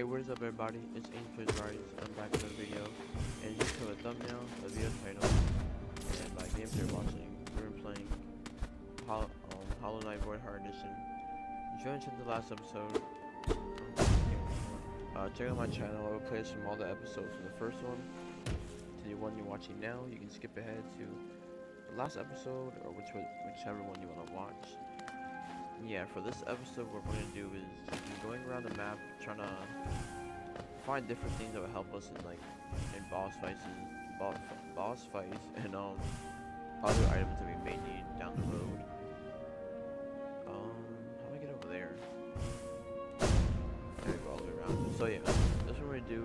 Hey, what is up everybody, it's AngeplaysVarieties, I'm back with another video, and just to a thumbnail, a video title, and by games you're watching, we're playing Hollow Knight VoidHeart Edition. If you haven't the last episode, check out my channel. I will play this from all the episodes from the first one to the one you're watching now. You can skip ahead to the last episode, or whichever one you want to watch. Yeah, for this episode, what we're going to do is going around the map, trying to find different things that will help us in boss fights and other items that we may need down the road. How do I get over there? There we go, all the way around. So yeah, that's what we're going to do.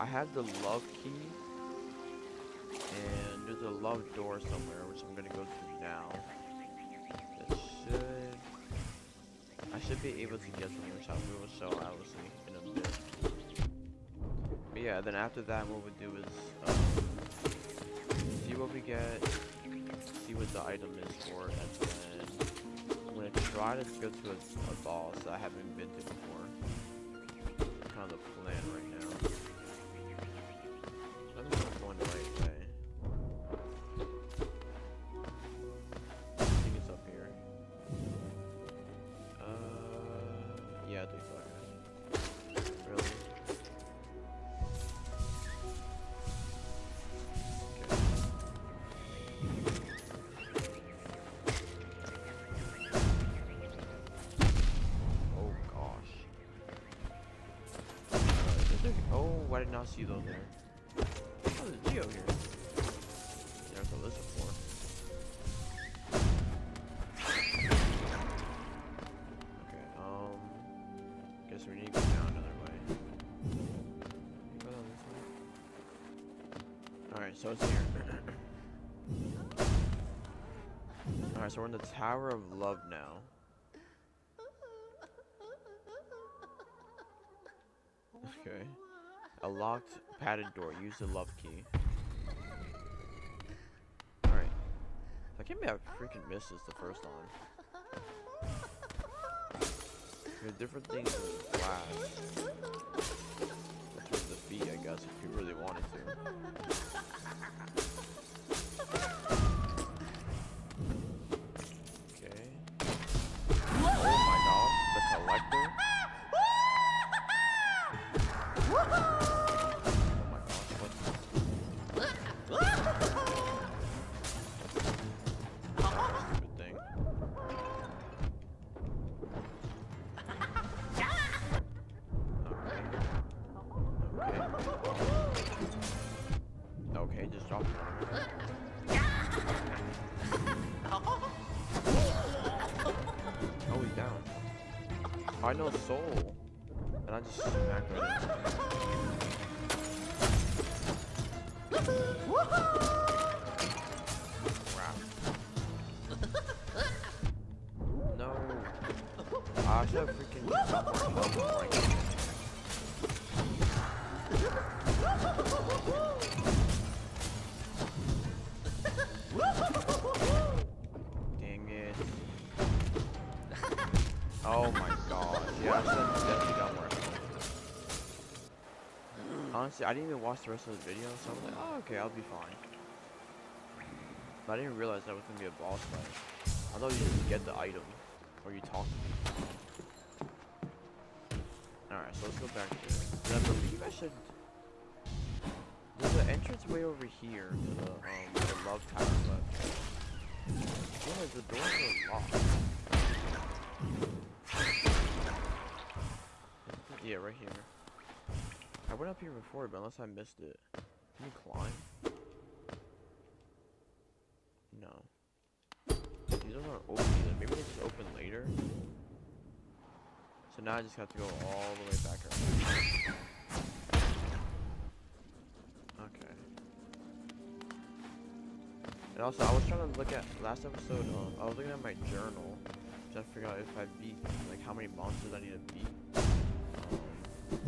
I have the love key, and there's a love door somewhere, which I'm going to go through now. Should be able to get them, which I will show obviously in a bit. But yeah, then after that, what we'll do is see what we get, see what the item is for, and then I'm gonna try to go to a boss that I haven't been to before. Kind of the plan right now. I'm not going the right way. I did not see those there. Oh, there's a Geo here. There's a list before. Okay, guess we need to go down another way. Go down this way. Alright, so it's here. Alright, so we're in the Tower of Love now. Okay. A locked padded door. Use the love key. Alright. I can't believe I freaking missed this the first time. There are different things in the glass. That's with the feet, I guess, if you really wanted to. Okay. Oh my god. The collector? I know soul, and I just smacked right in. Wow. No. I should have freaking Dang it. Oh my. Yeah, definitely got more. Honestly, I didn't even watch the rest of the video, so I'm like, oh, okay, I'll be fine. But I didn't realize that was gonna be a boss fight. I thought you just get the item, or you talk to me. Alright, so let's go back to it. And I believe I should... There's an entrance way over here to the love tower left. Yeah, the doors are locked. Yeah, right here. I went up here before, but unless I missed it. Can you climb? No. These aren't open either. Maybe they just open later. So now I just have to go all the way back around. Okay. And also, I was trying to look at last episode. I was looking at my journal, trying to figure out if I beat how many monsters I need to beat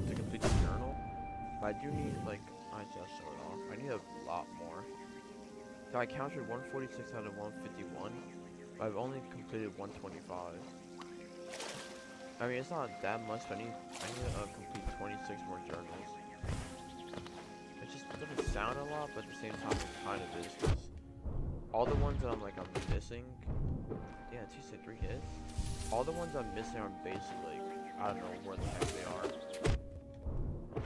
to complete the journal, but I do need I just showed it off. I need a lot more. So I counted 146 out of 151, but I've only completed 125. I mean, it's not that much, but I need to complete 26 more journals. It just doesn't sound a lot, but at the same time, it kind of is, because all the ones that I'm missing, yeah, it's just 3 hits. All the ones I'm missing are basically, I don't know where the heck they are.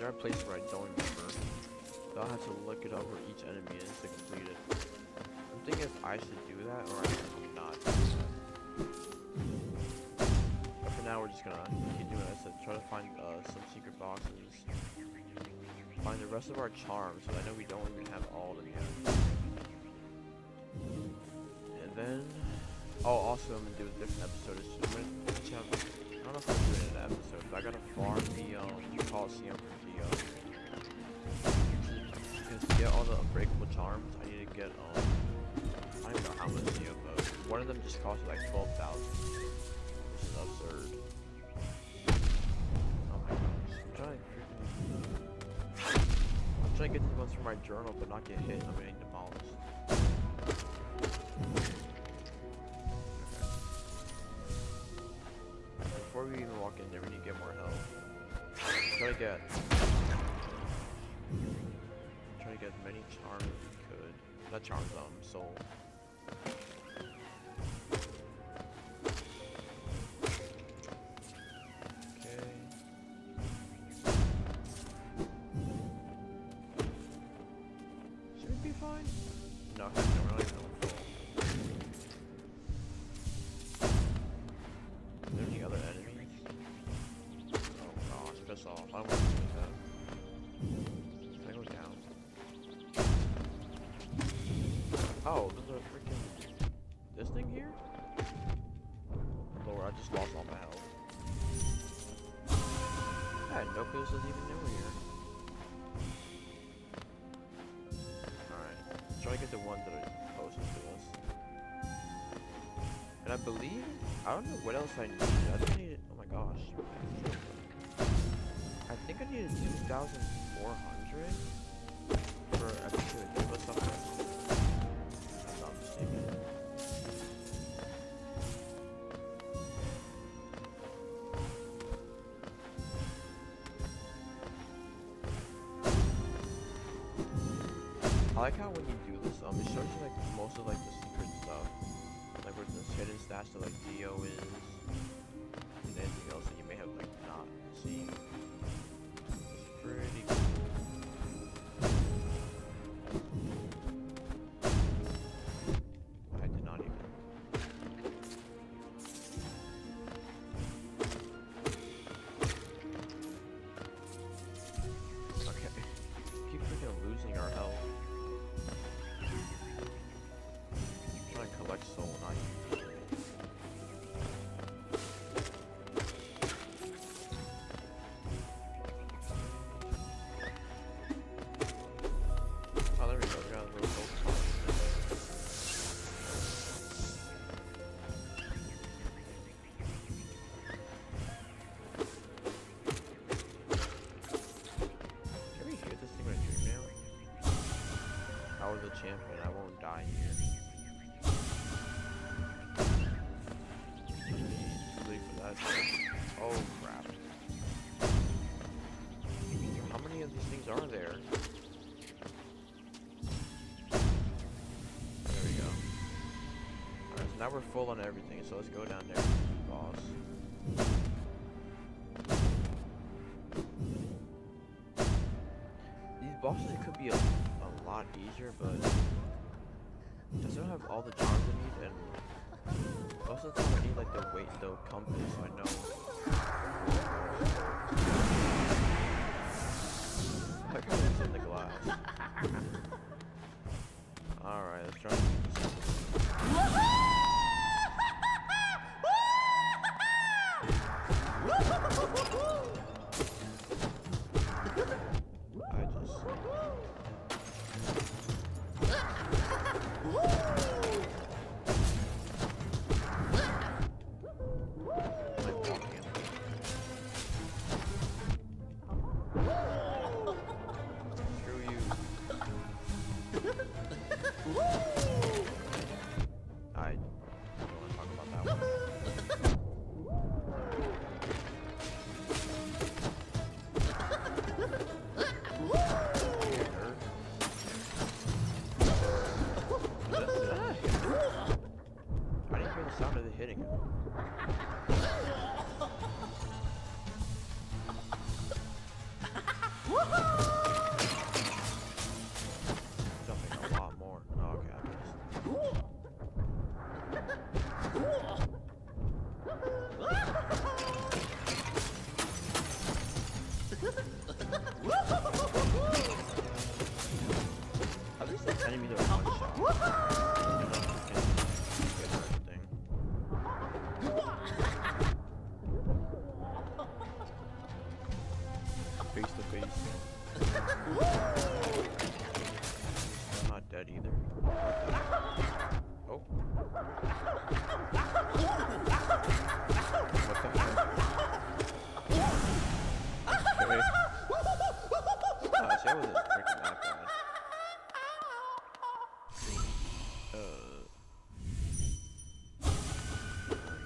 There are places where I don't remember, so I'll have to look it up where each enemy is to complete it. I'm thinking if I should do that, or I should not do that. Now we're just gonna keep doing this, try to find some secret boxes, find the rest of our charms, but I know we don't even have all of them yet. And then, oh, also I'm gonna do a different episode. I don't know if I'm doing it in an episode, but I gotta farm the Coliseum for to get all the unbreakable charms. I need to get I don't know how much CO, but one of them just cost like 12,000. Absurd. Oh my gosh. I'm trying to get these ones from my journal but not get hit. I'm getting demolished. Okay. Before we even walk in there, we need to get more health. Try to get as many charms as we could. Not charms, soul. This is even newer here. Alright, let's try to get the one that I posted to us. And I believe, I don't know what else I need. I just need, oh my gosh. I think I needed 2,400 for episode 2. What's up there? I'm not mistaken. I like how when you do this, it shows you like most of like the secret stuff, like where the hidden stash of like Dio is, and anything else that you may have like not seen. It's pretty cool. I did not even. Okay, keep freaking losing our health. Champion, I won't die here. Leave for that. Oh crap. How many of these things are there? There we go. Alright, so now we're full on everything, so let's go down there, boss. These bosses could be a lot easier, but I don't have all the charms I need, and most of the time I need like the weight though compass, so I know. I can't hit the glass. Alright, let's try to keep this Woo! I'm not dead either. Oh. What the heck? Okay. Gosh, that wasn't freaking that bad.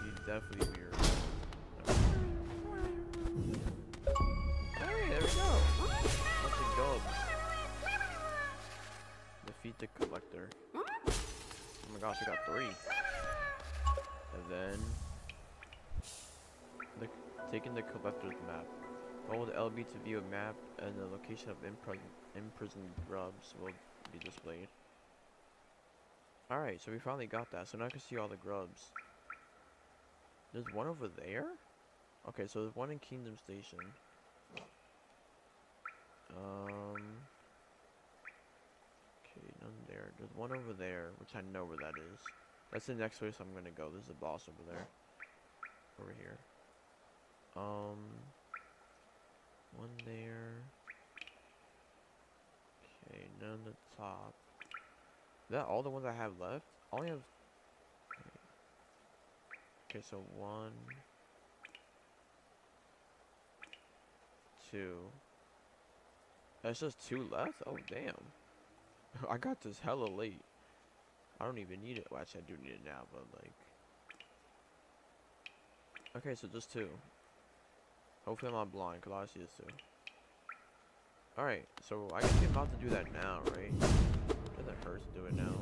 He definitely mirrored. No. Alright, there we go. Bunch of gold. Defeat the collector. Oh my gosh, I got 3. And then taking the collector's map. Hold LB to view a map, and the location of imprisoned grubs will be displayed. Alright, so we finally got that, so now I can see all the grubs. There's one over there? Okay, so there's one in Kingdom Station. Okay, none there. There's one over there, which I know where that is. That's the next place I'm gonna go. There's a boss over there. Over here. One there. Okay, none at the top. Is that all the ones I have left? I only have... Okay, so 1, 2. That's just 2 left? Oh, damn. I got this hella late. I don't even need it. Well, actually, I do need it now, but like... Okay, so just 2. Hopefully I'm not blind, because I see this too. Alright, so I guess I'm about to do that now, right? That hurts to do it now.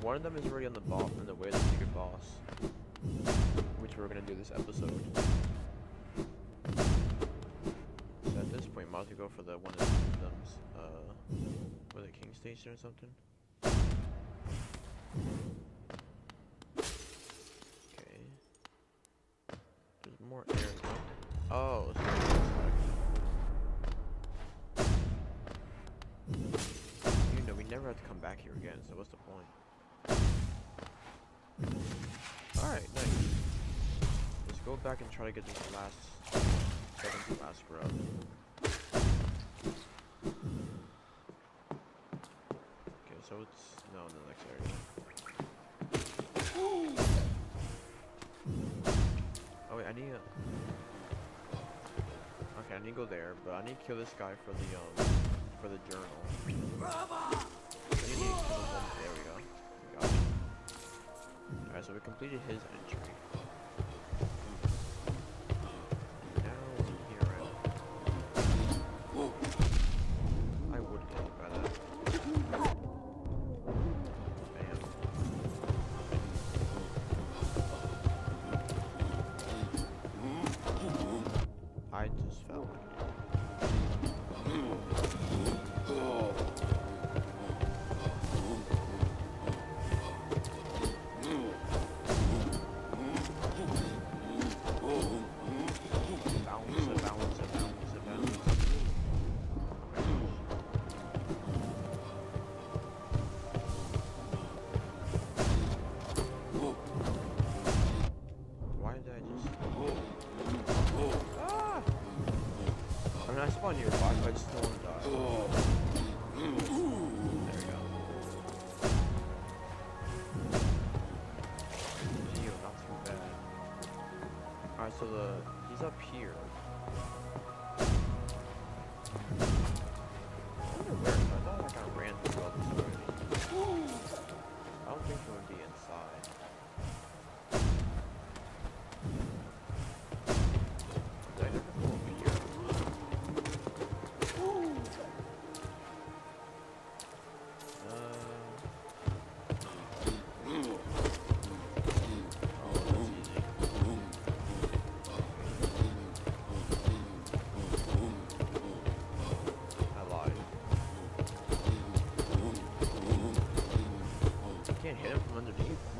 One of them is already on the boss, on the way to the secret boss, which we're gonna do this episode. So at this point, might as well go for the one that them's was it King Station or something? Okay. There's more air. Oh. Never have to come back here again, so what's the point? Alright, nice. Let's go back and try to get this last second-to-last grub. Okay, so it's no in the next area. Oh wait, I need a... Okay, I need to go there, but I need to kill this guy for the journal. There we go. We got it. Alright, so we completed his entry. Now we're here at... I would get by that. Bam. I just fell.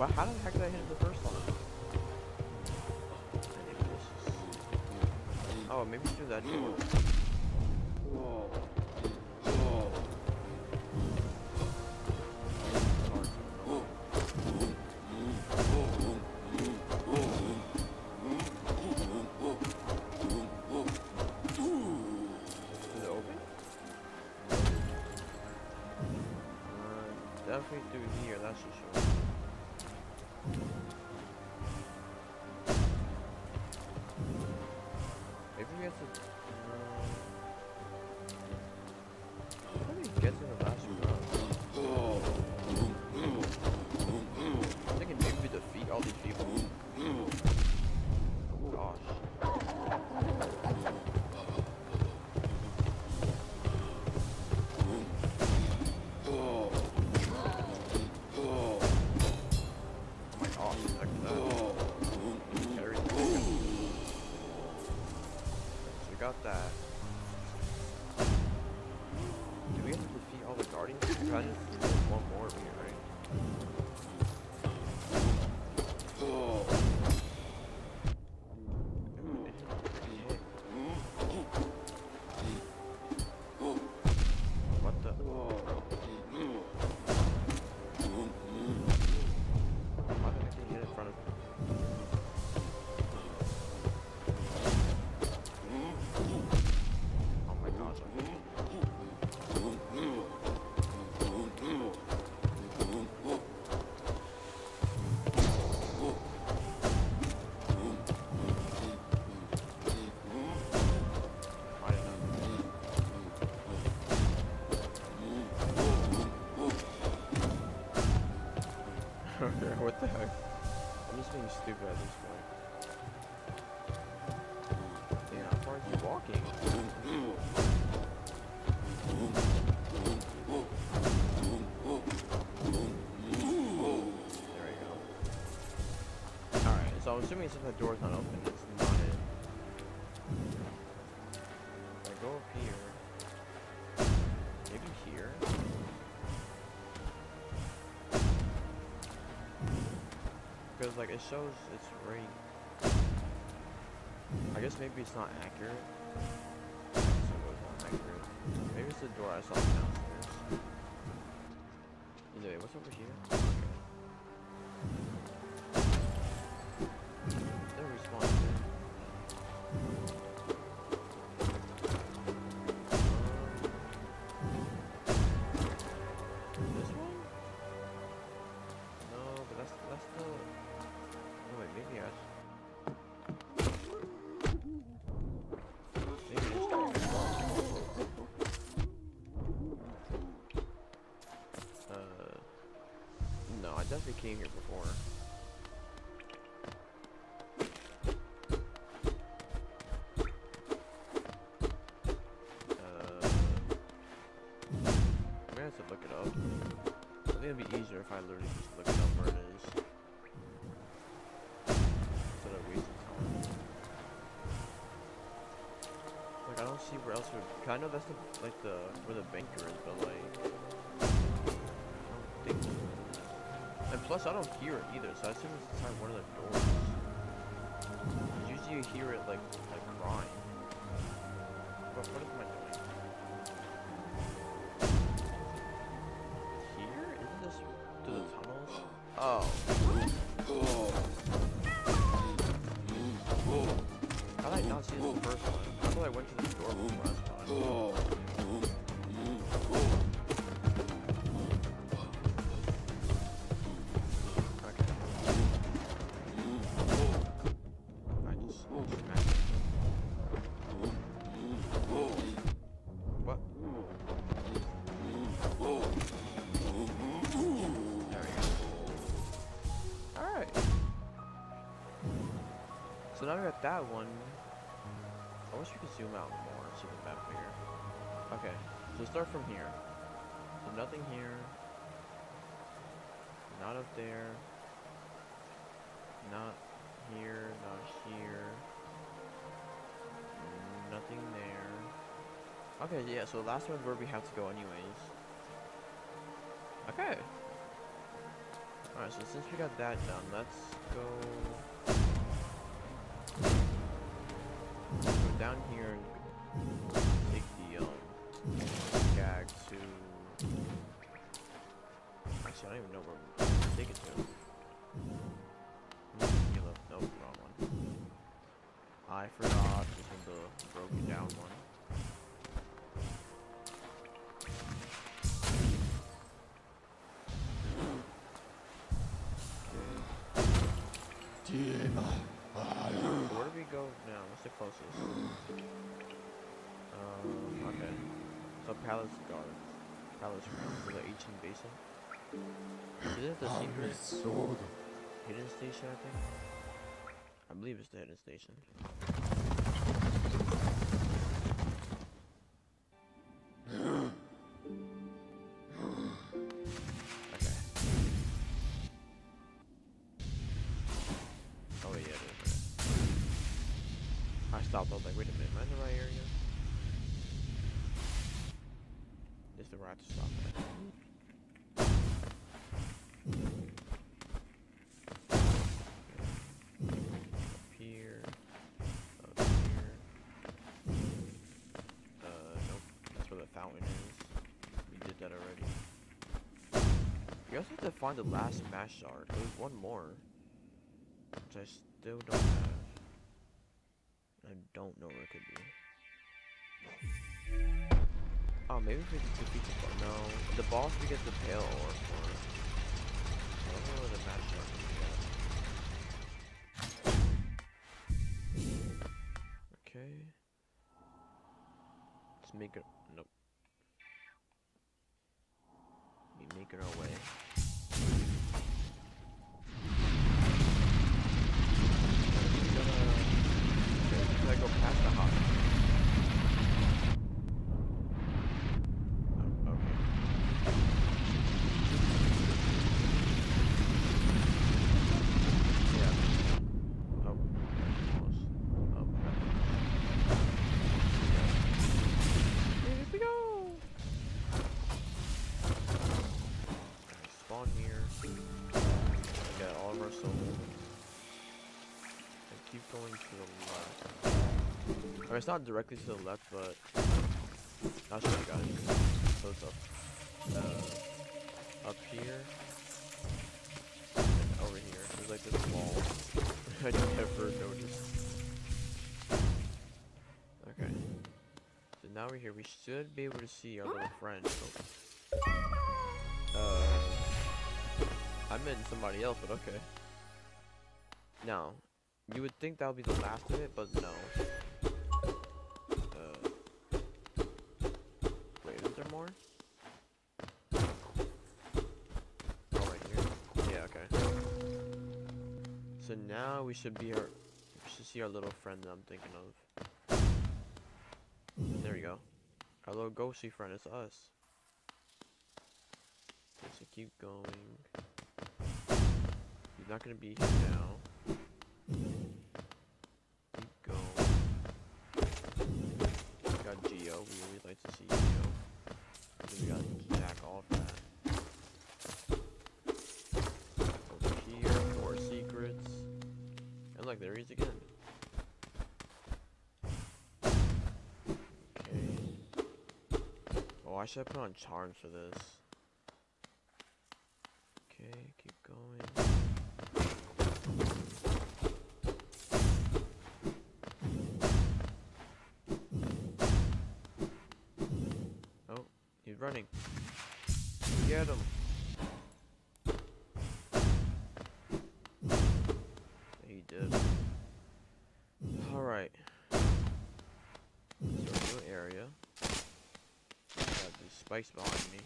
Well, how the heck did I hit it the first time? Oh, maybe do that too. forgot that. Do we have to defeat all the guardians? There's one more over here, right? What the heck? I'm just being stupid at this point. Damn, how far are you walking? There we go. Alright, so I'm assuming since the door's not open, it's not it. If I go up here, maybe here. Because, like, it shows it's right. I guess maybe it's not accurate. Maybe it's the door I saw downstairs. Either way, what's over here? Okay. They're responding. This one? No, but that's the... Oh wait, maybe I should... Maybe I should go far. No, I definitely came here before. I'm gonna have to look it up. I think it'd be easier if I literally just look it up where it is. I don't see where else would. I know that's the, like the where the banker is, but like, I don't think. And plus, I don't hear it either, so I assume it's inside one of the doors. Usually, you hear it like crying. But what am I doing? Here? Isn't this through the tunnels? Oh. How did I not see this the first one? I thought I went to the door from last time. Okay. I just smacked it. What? There we go. Alright. So now we're at that one. I wish we could zoom out more and see the map bigger. Okay, so start from here. So nothing here. Not up there. Not here. Not here. Nothing there. Okay, yeah, so the last one's where we have to go anyways. Okay. Alright, so since we got that done, let's go... down here and take the gag to... Actually, I don't even know where to take it to. Nope, wrong one. I forgot this was the broken down one. Okay. Where do we go now? What's the closest? Okay. So Palace Gardens. Palace Gardens for the Ancient Basin. Is it the secret sword? Hidden Station, I think? I believe it's the Hidden Station. I stopped. I was like, wait a minute, am I in the right area? This is the right to stop at. I also have to find the last mash shard. There's one more, which I still don't have. I don't know where it could be. Oh, maybe if we could defeat the boss. No, the boss we get the pale orb for. I don't know where the mash shard is yet. Okay. Let's make it. Nope. We make it our way. I go past the hop. Oh, okay. Yeah. Oh, almost. Oh, okay. Here we go! Alright, spawn here. We got all of our souls. And keep going to the left. Okay, it's not directly to the left, but not sure I got it. So it's up, up here and over here. There's like this wall I never noticed. Okay, so now we're here. We should be able to see our little friend. I meant somebody else, but okay. Now, you would think that would be the last of it, but no. More? Oh, right here. Yeah, okay. So now we should be see our little friend that I'm thinking of. There we go. Our little ghosty friend is us. So keep going. He's not gonna be here now. Keep going. We got Geo. We always like to see Geo. We gotta jack off that. Over here, more secrets. And look, there he is again. Okay. Oh, I should have put on charms for this. Okay, keep going. Running. Get him. He did. Alright. So new area. Got these spikes behind me.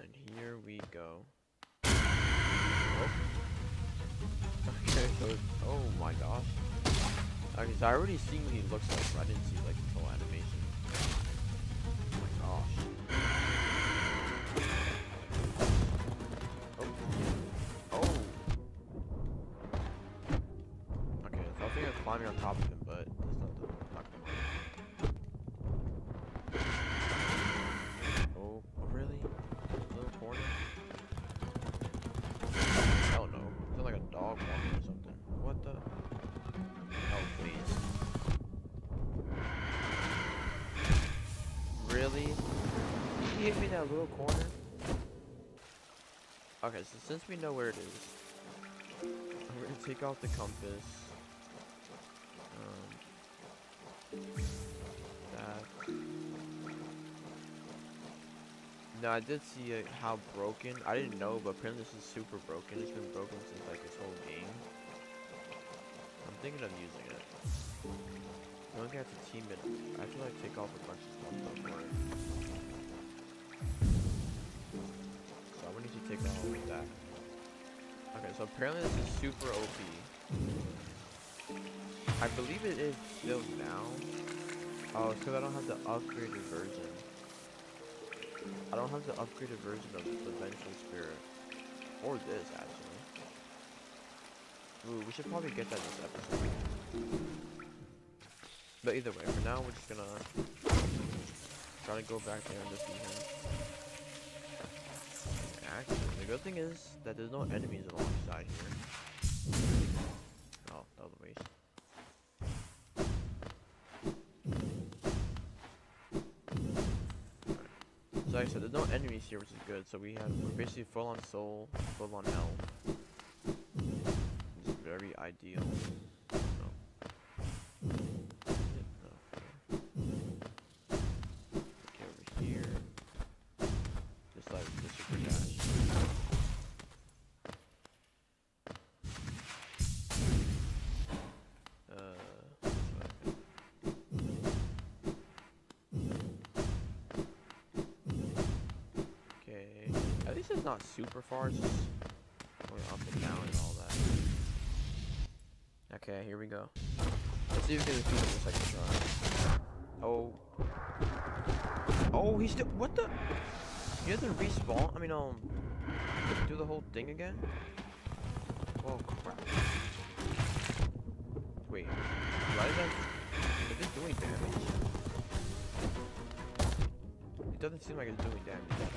And here we go. Oh. Okay, so oh my gosh. Okay, so I already seen what he looks like, but I didn't see like the full animation. Oh, oh. Okay, so I think I'm climbing on top of him, but that's not the way. Oh, really? A little corner? I don't know. It sounds like a dog walking or something. What the? Oh, please. Really? Did he hit me in that little corner? Okay, so since we know where it is, I'm gonna take off the compass. That. Now I did see how broken. I didn't know, but apparently this is super broken. It's been broken since like this whole game. I'm thinking of using it. I don't think I have to team it. I have to like take off a bunch of stuff before it. So I'm gonna need to take off with that. Okay, so apparently this is super OP. I believe it is still now. Oh, it's because I don't have the upgraded version. I don't have the upgraded version of the Vengeance Spirit. Or this, actually. Ooh, we should probably get that this episode. But either way, for now, we're just gonna try to go back there and just beat him. Actually, the good thing is that there's no enemies alongside here. Oh, that was a waste. So like I said, there's no enemies here, which is good. So we're basically full on soul, full on health. It's very ideal. It's not super far, it's just going up and down and all that. Okay, here we go. Let's see if we can defeat him the second try. Oh. Oh, he's still. What the? You have to respawn? I mean, do the whole thing again? Oh, crap. Wait. Why did that. Is it doing damage? It doesn't seem like it's doing damage.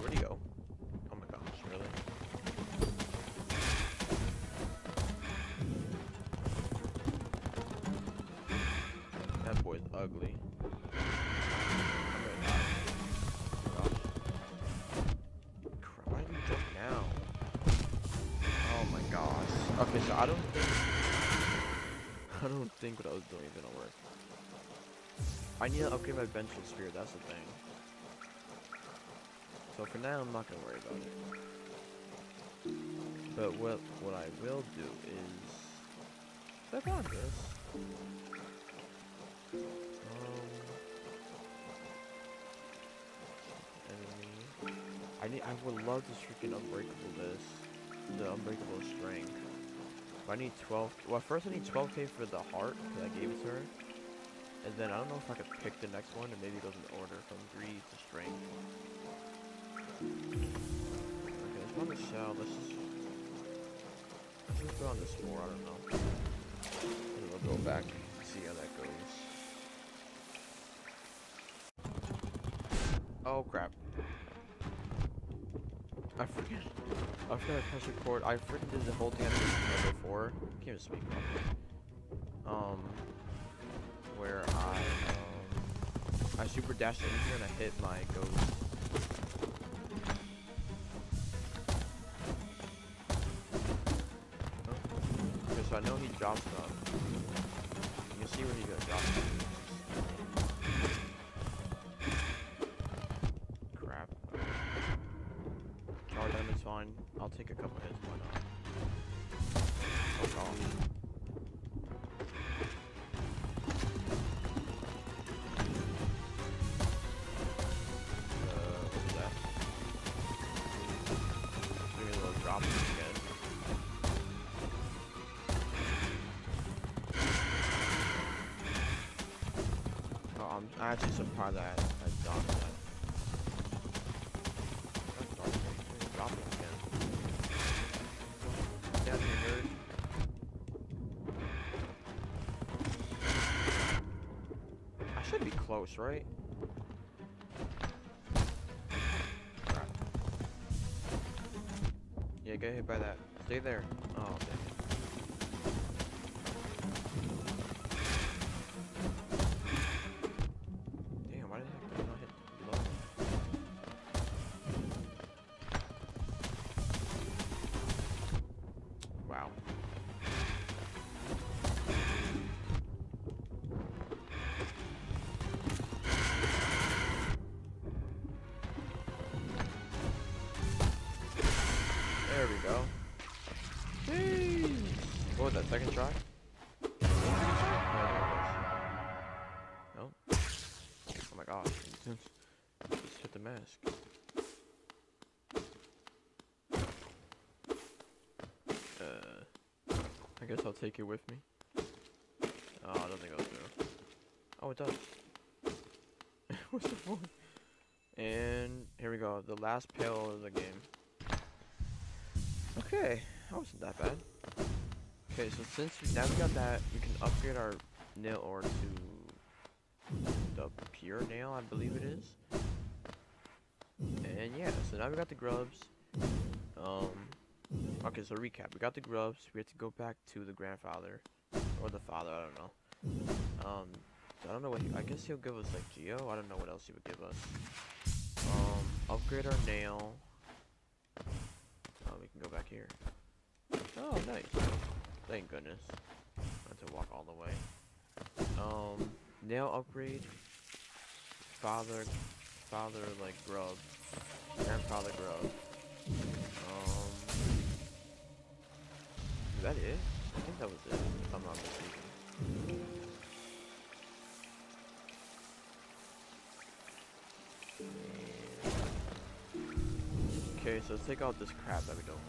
Where'd he go? Oh my gosh, really? That boy's ugly. Oh my gosh. Crap, why did he jump now? Oh my gosh. Okay, so I don't think what I was doing is gonna work. I need to upgrade my Vengeance Spirit, that's the thing. So for now, I'm not gonna worry about it. But what I will do is I got this. Enemy. I would love to freaking unbreakable this, the unbreakable strength. But I need 12. Well, first I need 12k for the heart because I gave it to her, and then I don't know if I could pick the next one, and maybe it goes in order from greed to strength. Okay, let's go on the shell, let's just go on this more, I don't know. And we'll go back and see how that goes. Oh crap. I forgot to press record. I freaking did the whole thing I did before. I can't even speak about where I super dashed in here and I hit my ghost. So I know he dropped stuff. You can see where he's gonna drop stuff. Crap. Charge him, it's fine. I'll take a couple of hits, why not? Oh gosh. What was that? Maybe a little drop again. I'm actually surprised that I dodged that. Drop it again. That's weird. I should be close, right? Crap. Yeah, get hit by that. Stay there. Oh, dang it. Second try? No? Oh my gosh. Just hit the mask. I guess I'll take it with me. Oh, I don't think I'll do it. Oh, it does. What's the point? And here we go. The last pill of the game. Okay. That wasn't that bad. Okay, so since we got that, we can upgrade our nail ore to the pure nail, I believe it is. And yeah, so now we got the grubs. Okay, so recap. We got the grubs. We have to go back to the grandfather. Or the father, I don't know. I don't know what he, I guess he'll give us like Geo. I don't know what else he would give us. Upgrade our nail. We can go back here. Oh, nice. Thank goodness. I have to walk all the way. Nail upgrade. Father like grub. Grandfather grub. Is that it? I think that was it, if I'm not mistaken. Okay, so let's take out this crap that we don't want.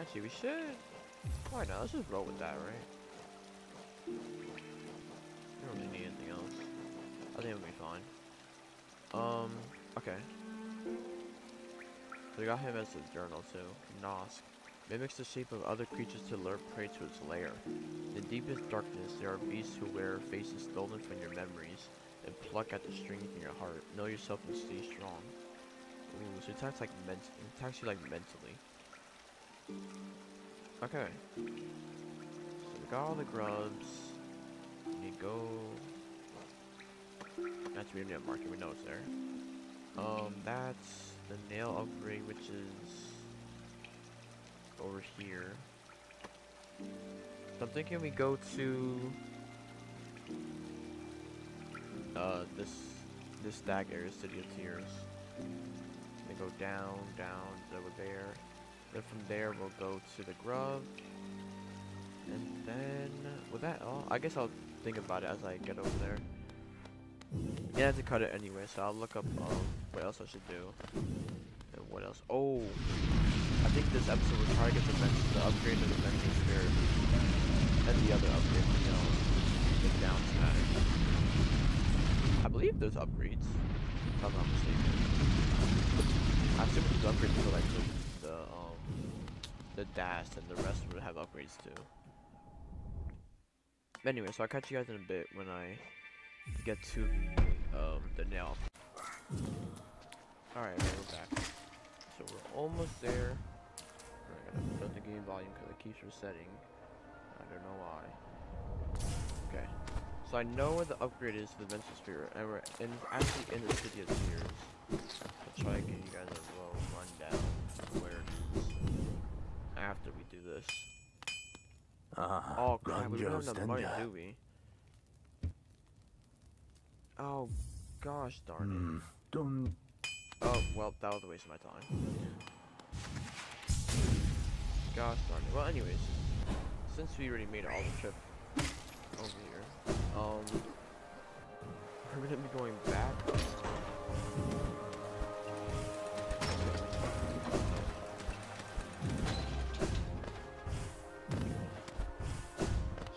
Actually, we should. Why not? Let's just roll with that, right? We don't really need anything else. I think it'll be fine. Okay. So we got him as a journal too. Nosk. Mimics the shape of other creatures to lure prey to its lair. In the deepest darkness, there are beasts who wear faces stolen from your memories and pluck at the strings in your heart. Know yourself and stay strong. Ooh, so it attacks, like, it attacks you, like, mentally. Okay. So we got all the grubs. We go... Actually, we don't need a market. We know it's there. That's the nail upgrade, which is... over here. So I'm thinking we go to this stag area, City of Tears. Then go down over there. Then from there we'll go to the grub. And then was that all? I guess I'll think about it as I get over there. Yeah, I have to cut it anyway, so I'll look up what else I should do. And what else? Oh, I think this episode will try to get the upgrade to the Vengeance Spirit and the other upgrade, you know, the down smash. I believe those upgrades, if I'm not mistaken. I assume those upgrades were like the dash, and the rest would have upgrades too. Anyway, so I'll catch you guys in a bit when I get to the nail. Alright, we're back. So we're almost there. I gotta put up the game volume because it keeps resetting. I don't know why. Okay. So I know where the upgrade is to the Vengeance Spirit, and we're actually in the City of Tears. I'll try to give you guys a little rundown of where it is after we do this. Oh crap, we don't have money, do we? Oh gosh darn it. Oh well, that was a waste of my time. Gosh darn it. Well, anyways, since we already made all the trip over here, we're gonna be going back.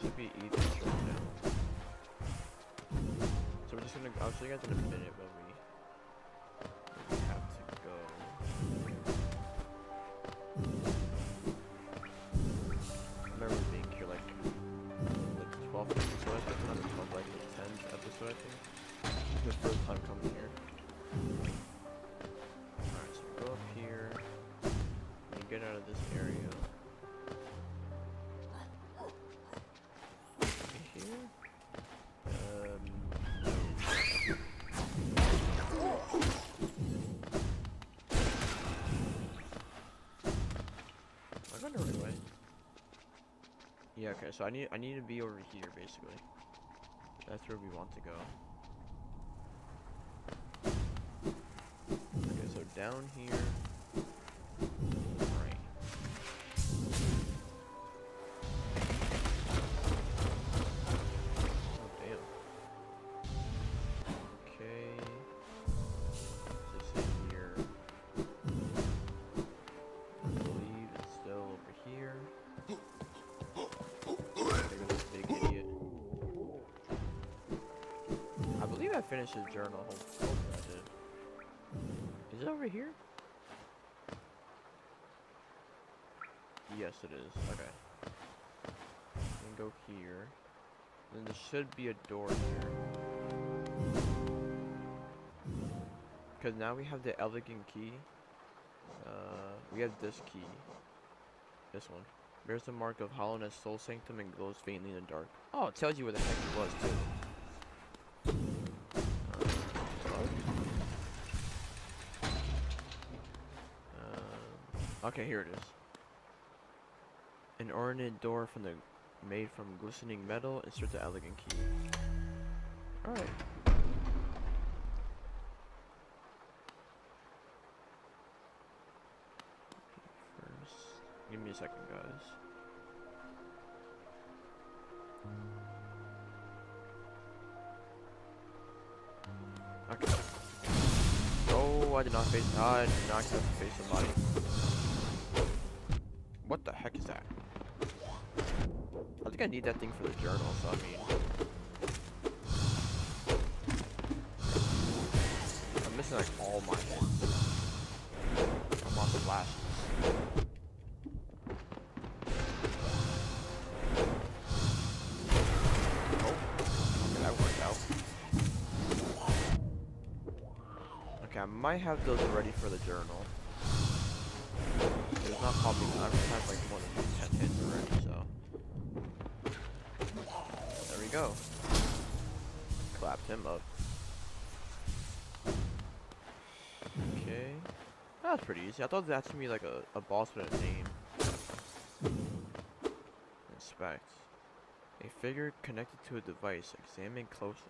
Should be easy to show now. So we're just gonna. I'll show you guys in a minute. Yeah, okay, so I need to be over here basically. That's where we want to go. Okay, so down here. Finish his journal. Hopefully I did. Is it over here? Yes, it is. Okay. And go here. Then there should be a door here. Because now we have the elegant key. We have this key. This one. There's the mark of Hollow Knight's soul sanctum and glows faintly in the dark. Oh, it tells you where the heck it was, too. Okay, here it is. An ornate door made from glistening metal. Insert the elegant key. Alright. First, give me a second, guys. Okay. Oh, I did not expect to face somebody. What the heck is that? I think I need that thing for the journal, so I mean... I'm missing like all my ones. I'm on the glasses. Oh, okay, that worked out. Okay, I might have those ready for the journal. It's not popping, I've had like more than 10 hits already, so... There we go. Clapped him up. Okay. That's pretty easy. I thought that's gonna be like a boss with a name. Inspect. A figure connected to a device. Examine closely.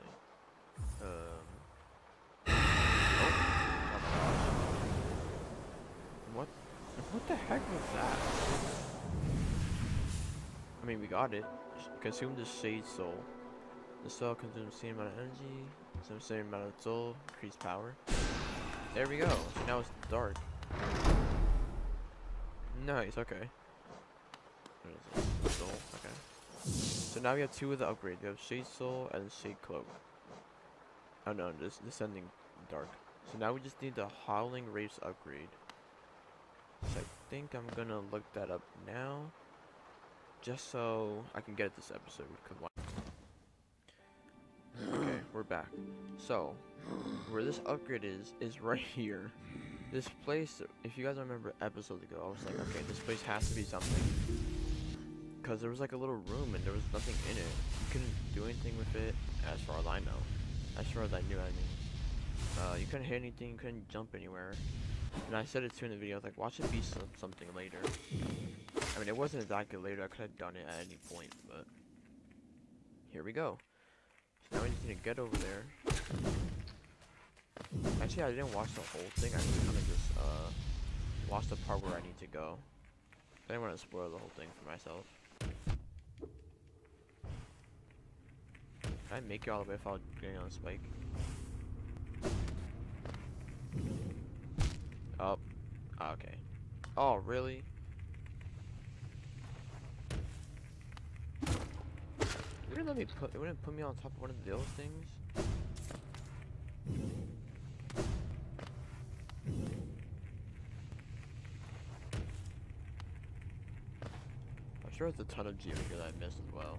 What the heck was that? I mean, we got it. Consume the Shade Soul. The soul consumes the same amount of energy, the same amount of soul, increased power. There we go. So now it's dark. Nice, okay. What is this? Soul, okay. So now we have two of the upgrades. We have Shade Soul and Shade Cloak. Oh no, this descending dark. So now we just need the Howling Wraiths upgrade. So I think I'm gonna look that up now, just so I can get it this episode. Okay, we're back. So, where this upgrade is right here. This place, if you guys remember episodes ago, I was like, okay, this place has to be something. Because there was like a little room and there was nothing in it. You couldn't do anything with it, as far as I know. As far as I knew, I mean. You couldn't hit anything, you couldn't jump anywhere. And I said it too in the video, I was like, watch it be something later. I mean, it wasn't exactly later, I could have done it at any point, but... Here we go. So now we just need to get over there. Actually, I didn't watch the whole thing, I kind of just, watched the part where I need to go. I didn't want to spoil the whole thing for myself. Can I make it all the way if I was getting on a spike? Oh, okay. Oh, really? It wouldn't put me on top of one of those things. I'm sure it's a ton of gear that I missed as well.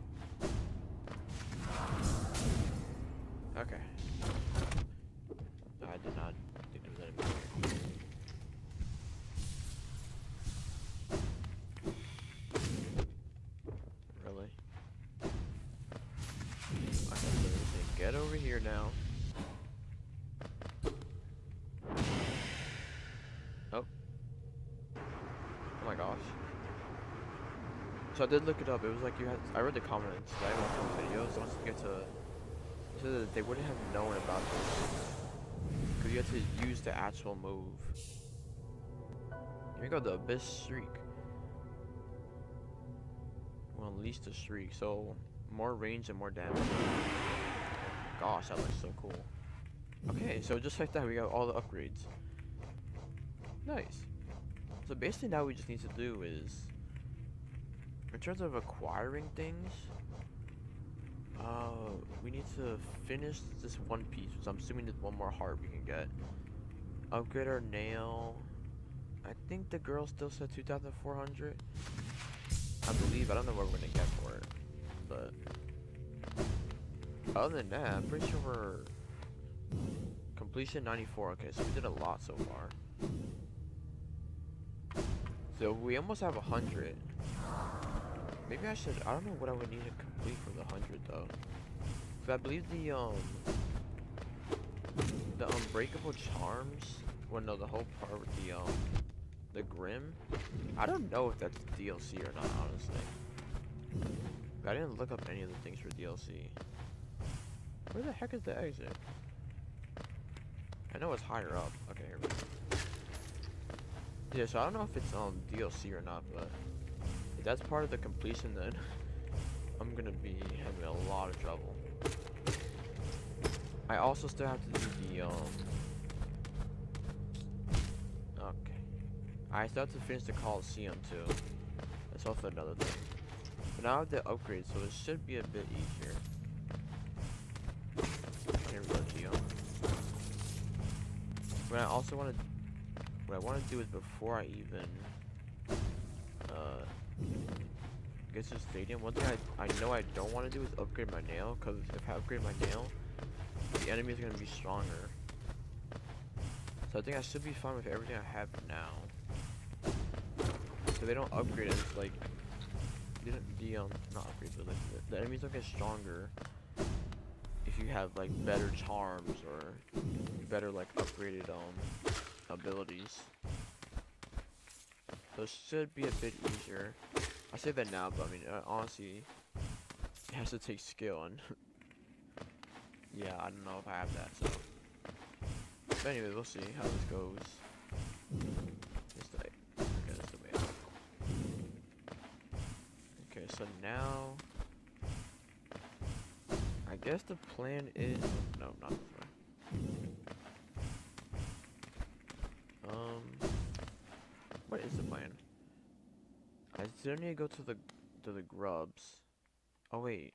Okay. I did not think there was anybody here. Get over here now. Oh. Oh my gosh. So I did look it up. It was like you had. I read the comments. I watched the videos. Once you get to they wouldn't have known about this because you had to use the actual move. Here we go. The Abyss Shriek. Well, at least the shriek. So more range and more damage. Gosh, that looks so cool. Okay, so just like that, we got all the upgrades. Nice. So basically now we just need to do is... In terms of acquiring things... we need to finish this one piece, which I'm assuming there's one more heart we can get. Upgrade our nail. I think the girl still said 2,400. I believe. I don't know what we're gonna get for it, but other than that, I'm pretty sure we're completion 94. Okay, so we did a lot so far. So we almost have 100. Maybe I should. I don't know what I would need to complete for the 100 though. So I believe the unbreakable charms. Well, no, the whole part with the Grim. I don't know if that's DLC or not, honestly. I didn't look up any of the things for DLC. Where the heck is the exit? I know it's higher up. Okay, here we go. Yeah, so I don't know if it's DLC or not, but if that's part of the completion, then I'm gonna be having a lot of trouble. I also still have to do the I still have to finish the Coliseum too. That's also another thing. But now I have the upgrade, so it should be a bit easier. Here we go, Geo. But I also want to. What I want to do is before I even get to the stadium. One thing I know I don't want to do is upgrade my nail, because if I upgrade my nail, the enemy is gonna be stronger. So I think I should be fine with everything I have now. So they don't upgrade us, like, they don't, not upgrade, but like, the enemies don't get stronger if you have, like, better charms or better, like, upgraded, abilities. So it should be a bit easier. I say that now, but I mean, honestly, it has to take skill, and yeah, I don't know if I have that, so. But anyway, we'll see how this goes. So now, I guess the plan is, no, not this way. What is the plan? I still need to go to the grubs. Oh wait,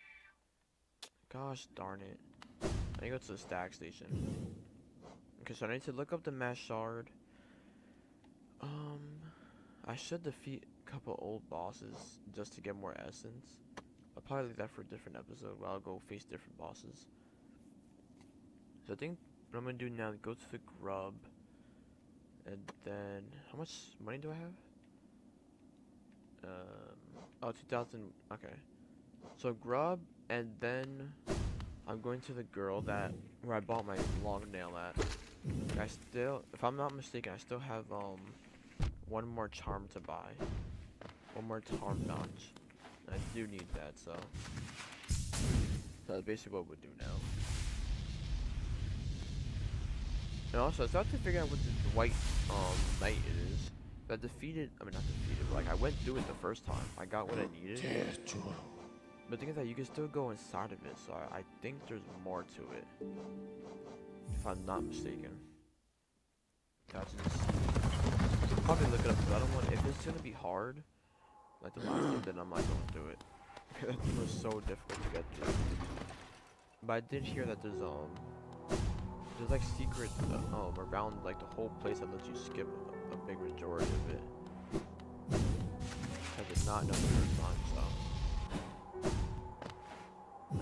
gosh darn it. I need to go to the stack station. Okay, so I need to look up the mass shard. I should defeat a couple old bosses just to get more essence. I'll probably leave that for a different episode where I'll go face different bosses. So I think what I'm gonna do now is go to the grub, and then how much money do I have? Oh, 2,000. Okay, so grub, and then I'm going to the girl that where I bought my long nail at. I still, if I'm not mistaken, I still have one more charm to buy. One more charm notch. I do need that, so. So that's basically what we'll do now. And also, I still have to figure out what this white knight is. I defeated, I mean not defeated, but like I went through it the first time. I got what I needed. But the thing is that you can still go inside of it, so I think there's more to it. If I'm not mistaken. That's probably look it up, because I don't want, if it's gonna be hard like the last one, then I'm not gonna do it. That thing was so difficult to get to. But I did hear that there's like secrets around like the whole place that lets you skip a big majority of it. I did not know the first time, so.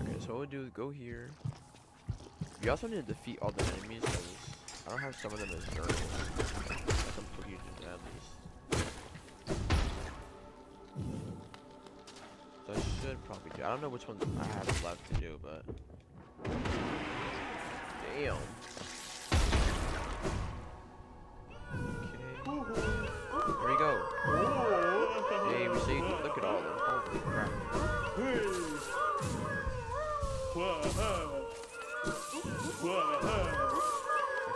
Okay, so what we'll do is go here. You also need to defeat all the enemies, because I don't have some of them as dirt. At least. So I should probably do. I don't know which ones I have left to do, but damn. Okay. Here we go. Hey, we see. Look at all of them. Holy crap. Okay,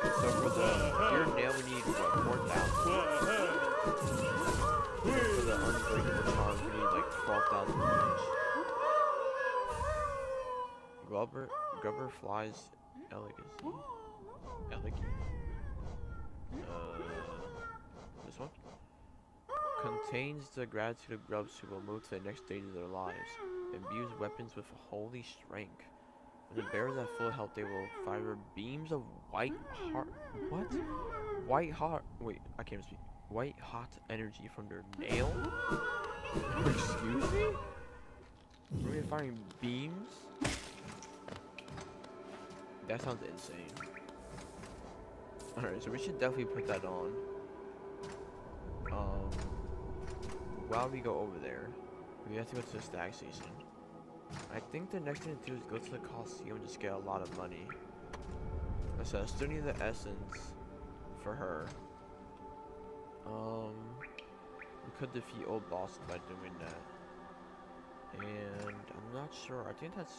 so for the here now we need what? 12,000 each. Grubber flies elegacy. This one? Contains the gratitude of grubs who will move to the next stage of their lives. Imbues weapons with holy strength. The bearers that full health, they will fire beams of white heart. What? White heart. Wait, I can't speak. White hot energy from their nail. Excuse me. We're firing beams. That sounds insane. All right, so we should definitely put that on. While we go over there, we have to go to the stag station. I think the next thing to do is go to the Coliseum and just get a lot of money. So I still need the essence for her. We could defeat Old Boss by doing that. And I'm not sure. I think that's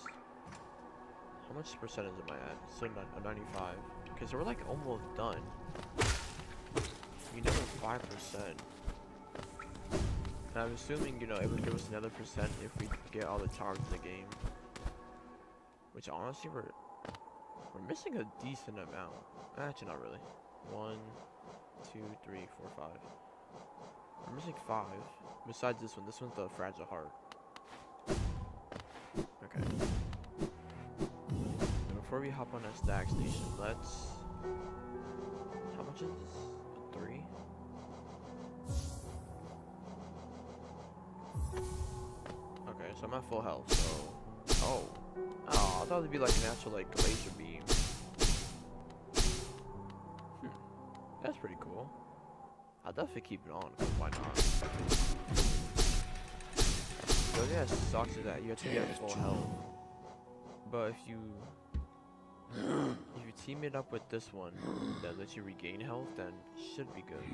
how much percentage am I at? So 95. Okay, so we're like almost done. You know, 5%. And I'm assuming, you know, it would give us another percent if we get all the towers in the game. Which honestly, we're missing a decent amount. Actually, not really. 1, 2, 3, 4, 5. I'm missing 5. Besides this one. This one's the fragile heart. Okay. And before we hop on that stag station, let's... How much is this? 3? Okay, so I'm at full health, so... Oh. Oh, I thought it'd be like an actual, like, glacier beam. That's pretty cool. I'll definitely keep it on, because why not? The only thing that sucks is that you have to get full health. But if you... if you team it up with this one that lets you regain health, then it should be good.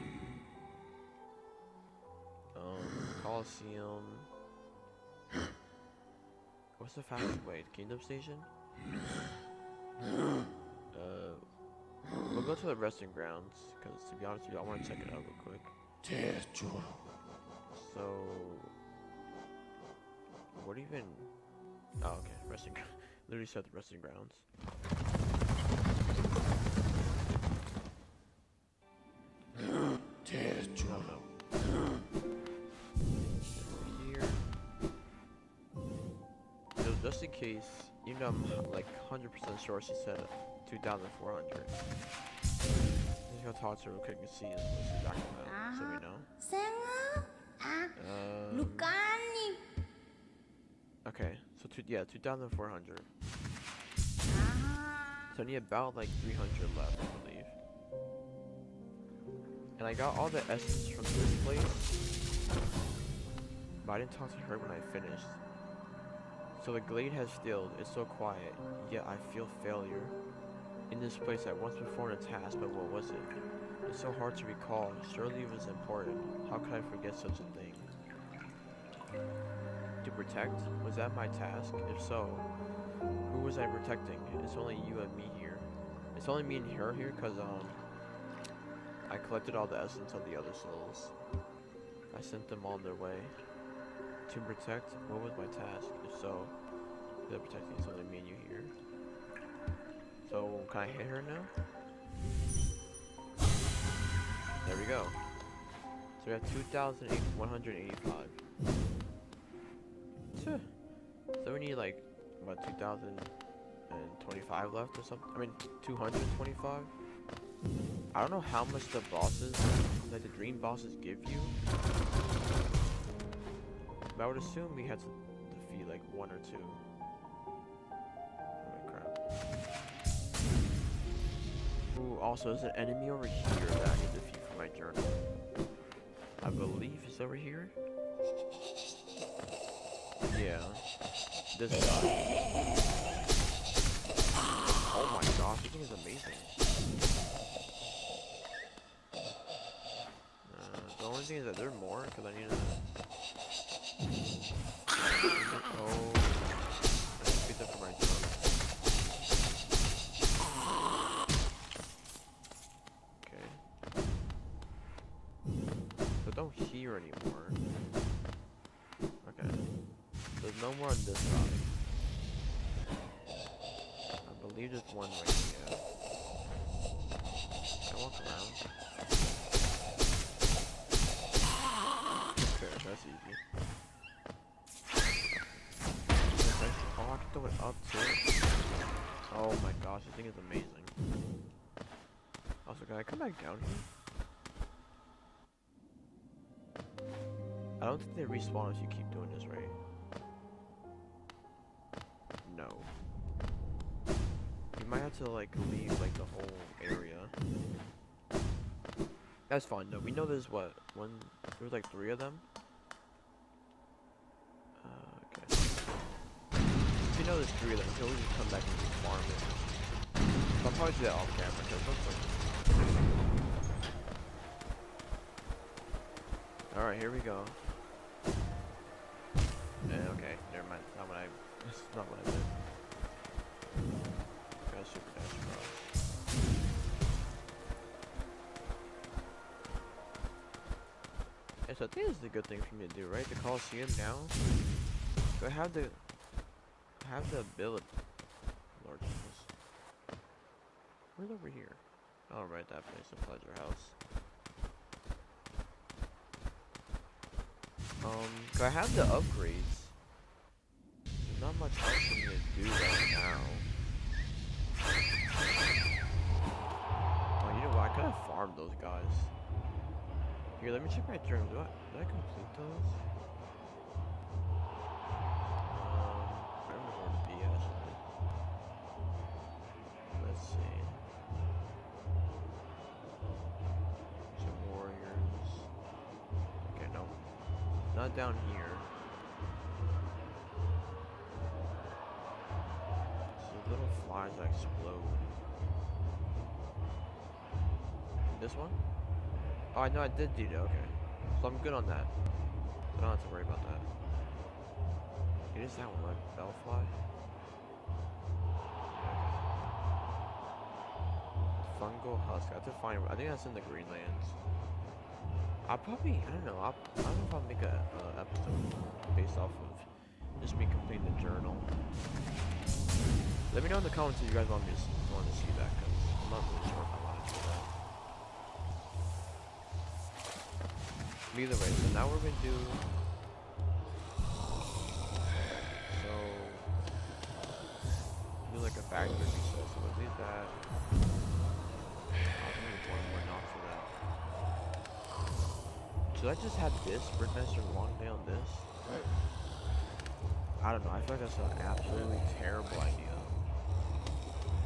Coliseum... What's the fastest way? Kingdom Station? We'll go to the Resting Grounds, because to be honest with you, I want to check it out real quick. So... What even... Oh, okay, Resting Grounds. Literally said the Resting Grounds. Oh, no. Here. So just in case, even though I'm like 100% sure she said it. 2,400. Let's go talk to her real quick and see exactly how, so we know. Okay, so yeah, 2,400. So I need about like 300 left, I believe. And I got all the essence from this place, but I didn't talk to her when I finished. So the glade has stilled, it's so quiet, yet I feel failure. In this place, I once performed a task, but what was it? It's so hard to recall. Surely it was important. How could I forget such a thing? To protect? Was that my task? If so, who was I protecting? It's only you and me here. It's only me and her here, because, I collected all the essence of the other souls. I sent them on their way. To protect? What was my task? If so, they're protecting. It's only me and you here. So, can I hit her now? There we go. So we have 2,185. So we need like, about 2,025 left or something. I mean, 225. I don't know how much the bosses, like the dream bosses give you. But I would assume we had to defeat like 1 or 2. Ooh, also there's an enemy over here that I need to defeat for my journal. I believe it's over here. Yeah. This guy. Oh my gosh, this thing is amazing. The only thing is that there are more, because I need to... Oh. I need to pick that for my journal. Here anymore. Okay. There's no more on this side. I believe there's one right here. Can I walk around? Okay, that's easy. Okay. Oh, I can throw it up too. house. This thing is amazing. Also, can I come back down here? I don't think they respawn if you keep doing this, right? No. You might have to, like, leave, like, the whole area. That's fine, though. We know there's, what, one... There was, like, 3 of them? Okay. We know there's 3 of them, so we just come back and farm it. I'll probably do that off camera, because it looks like... Alright, here we go. Okay, never mind. Not what I. This is not what I did. Got a super dash across. Yeah, so I think this is a good thing for me to do, right? The Coliseum now. Do I have the ability? Lord Jesus. Where's over here? All right, that place, the Pleasure House. Do I have the upgrades? There's not much else for me to do right now. Oh, you know what? I could have farmed those guys. Here, let me check my journal. Did I complete those? I don't know where to be actually. Let's see. Not down here. There's little flies that explode. This one? Oh, I know I did do that. Okay. So I'm good on that. I don't have to worry about that. It is that one, right? Bellfly? Yeah. Fungal husk. I have to find. I think that's in the Greenlands. I'll probably, I don't know, I don't know if I'll make a episode based off of just me completing the journal. Let me know in the comments if you guys want me to, see that, because I'm not really sure if I want to do that. But either way, so now we're going to do... So... Do like a factory reset, so we'll do that. I'll need one more knock for that. Should I just have this Birdmaster Longnail on this? Right. I don't know, I feel like that's an absolutely terrible idea.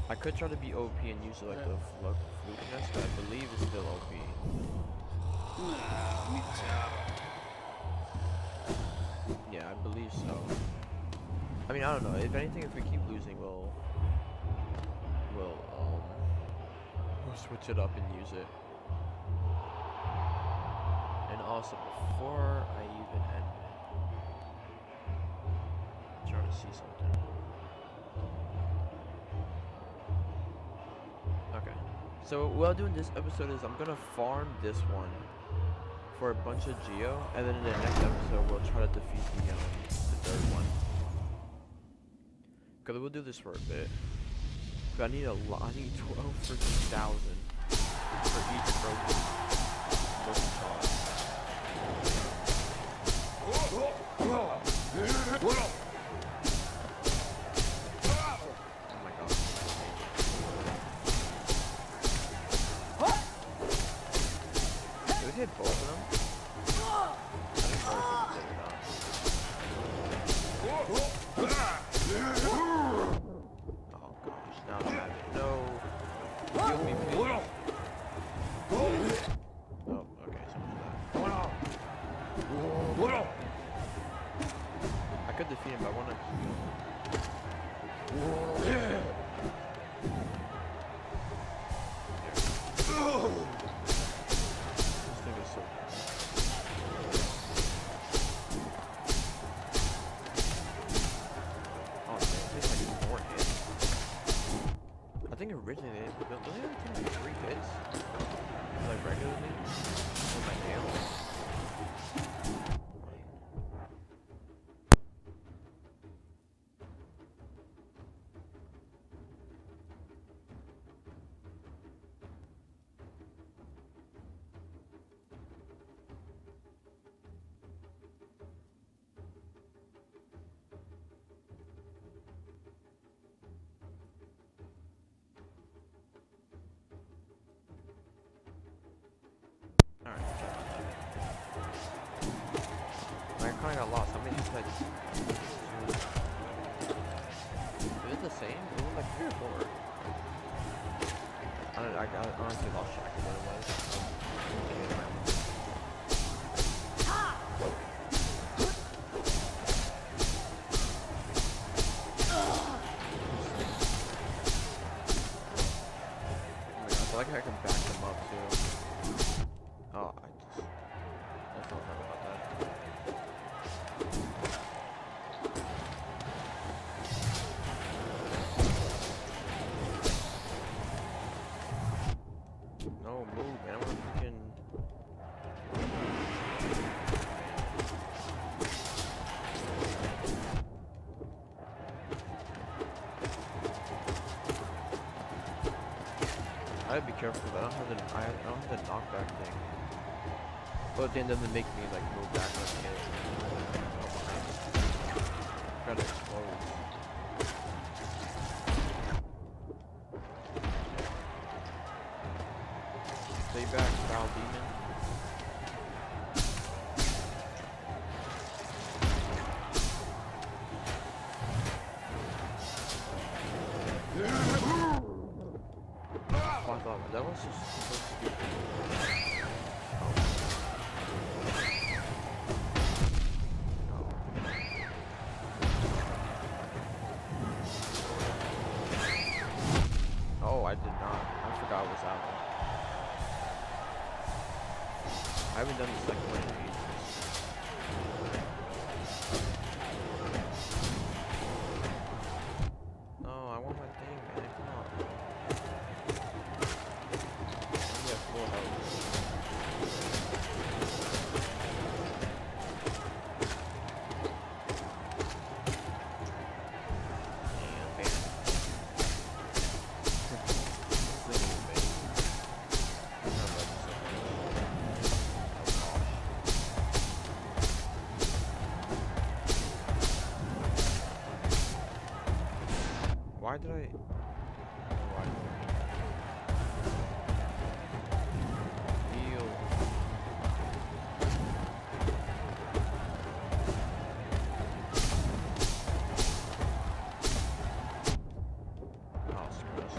I could try to be OP and use like the Flukenest, but I believe it's still OP. Yeah, I believe so. I mean, I don't know, if anything, if we keep losing, we'll switch it up and use it. Also, before I even end it, I'm trying to see something. Okay, so what I'll do in this episode is I'm gonna farm this one for a bunch of Geo, and then in the next episode we'll try to defeat the third one. Cause we'll do this for a bit. Cause I need a lot. I need 12,000 for each broken shot. Whoa! Originally, don't they only take like 3 hits? Like regularly? With my nails? like it was the same. It was like 3 or 4. I honestly lost track of what it was. Oh my gosh, I like how I can back them up too. Oh, I felt bad about that. No, move, man. I want to freaking... I'd be careful, but I don't have the knockback thing. But then it doesn't make me like move back on the hit. Try to explode. Stay back, foul demon. Fuck off, that was just so stupid. I haven't done this like one in ages. No, I want my thing, man. Come on. We have full health. Yeah, man. Why did I? Why did I? Heal. Oh, screw this.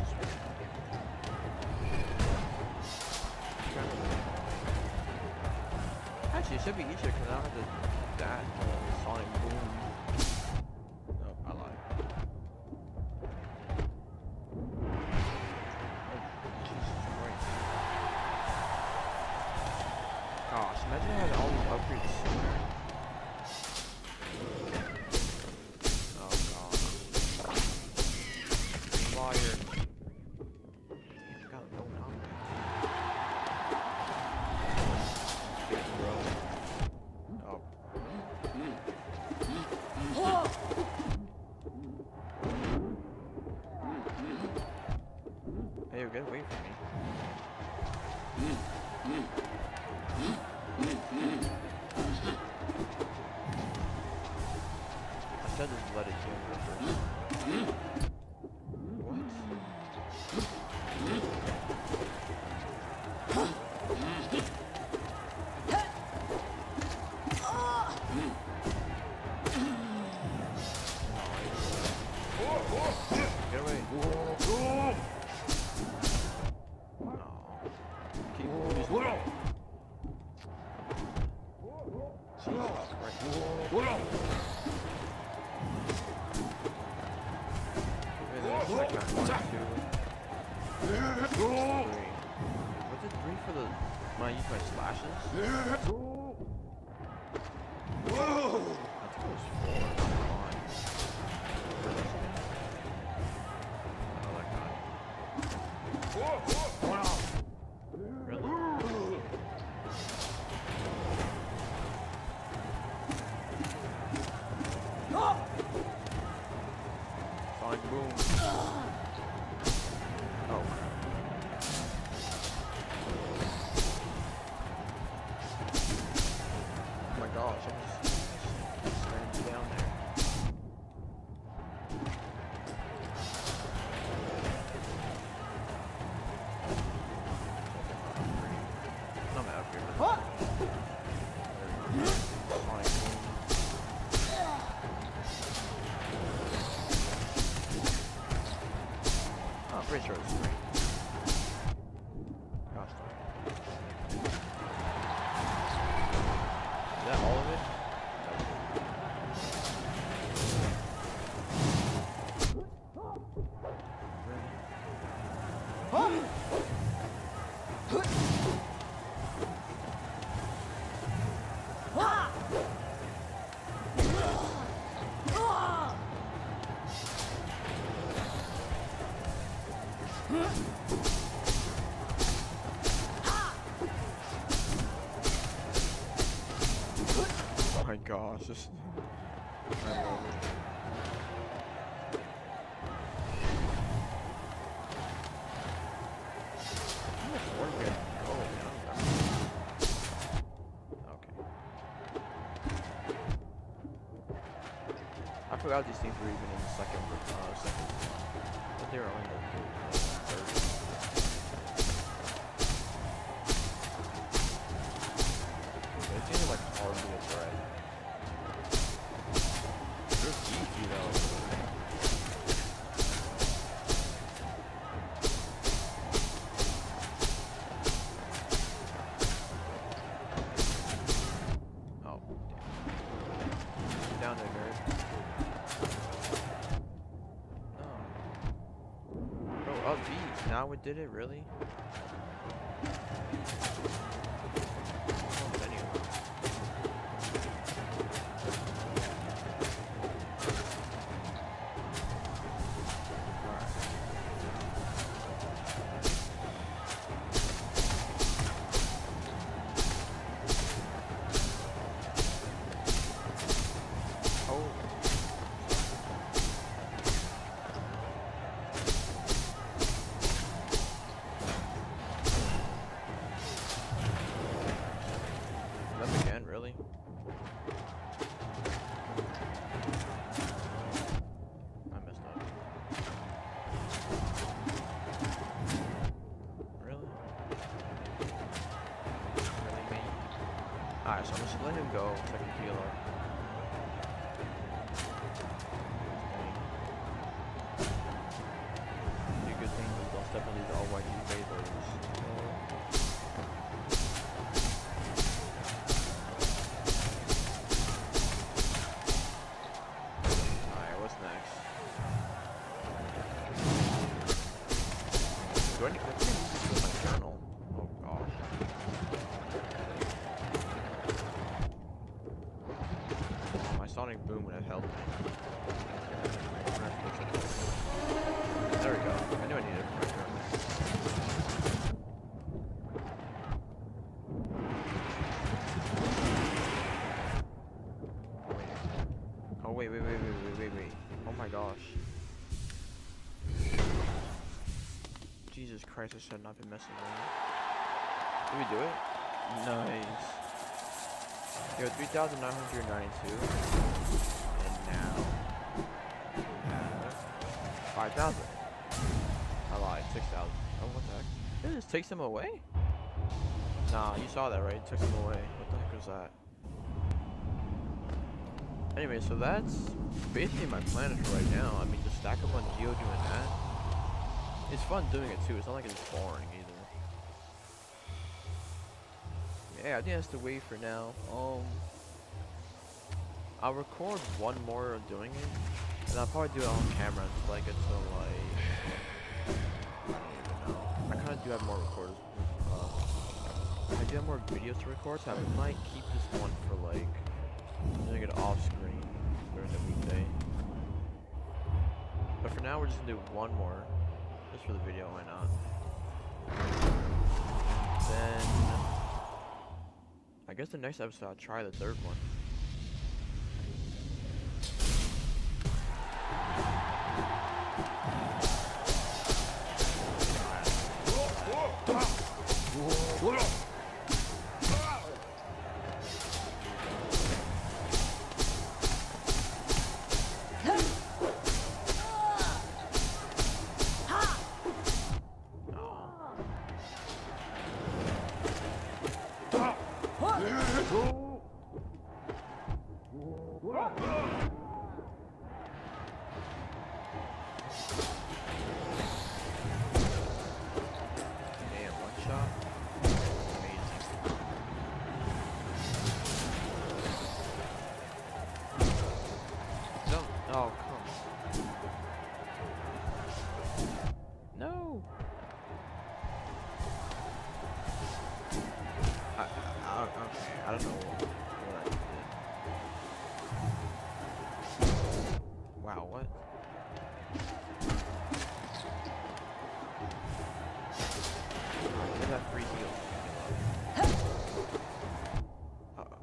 Actually, it should be easier because I don't have to that sonic boom. Gosh, imagine I had all these upgrades sooner. Oh gosh. Fire. I forgot no knockback. Big bro. Oh. Hey, you're good, wait for me. I just let it go real first. I use my slashes? Whoa! That's close 4. Come on. Oh, that guy. Wow! Really? Fine, boom. Oh, crap. Gosh, I just ran down there. gosh, this... I forgot these things were even in the second, but they were only in the third. It seems like hardly a threat. They're geeky though. Oh, damn. Down there, guys. Now we did it, really? Alright, so I'm just letting him go so I can heal up. Do good things, but don't step on these all white invaders. Alright, what's next? Do I need to put my journal? Oh gosh. Sonic boom would have helped. There we go. I knew I needed it for my turn. Oh wait, wait. Oh my gosh. Jesus Christ, I should have not been messing around. Did we do it? Nice. Yo, 3,992, and now 5,000. I lied, 6,000. Oh, what the heck? Did it just take them away? Nah, you saw that, right? It took them away. What the heck was that? Anyway, so that's basically my plan for right now. I mean, just stack up on Geo doing that. It's fun doing it too. It's not like it's boring either. Yeah, I think that's the way for now. I'll record one more of doing it, and I'll probably do it on camera until I get to like, I don't even know. I kind of do have more recorders. I do have more videos to record, so I might keep this one for like, doing it off screen during the weekday. But for now, we're just gonna do one more, just for the video. Why not? Then. I guess the next episode I'll try the third one.